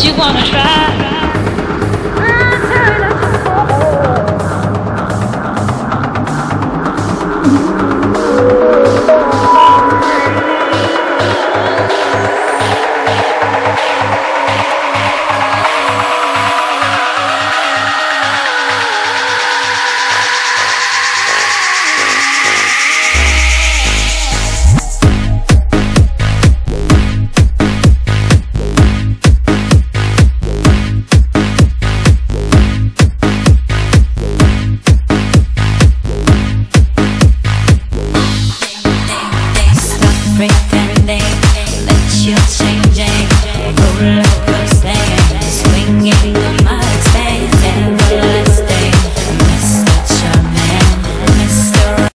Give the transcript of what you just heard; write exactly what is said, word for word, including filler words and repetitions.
You wanna try?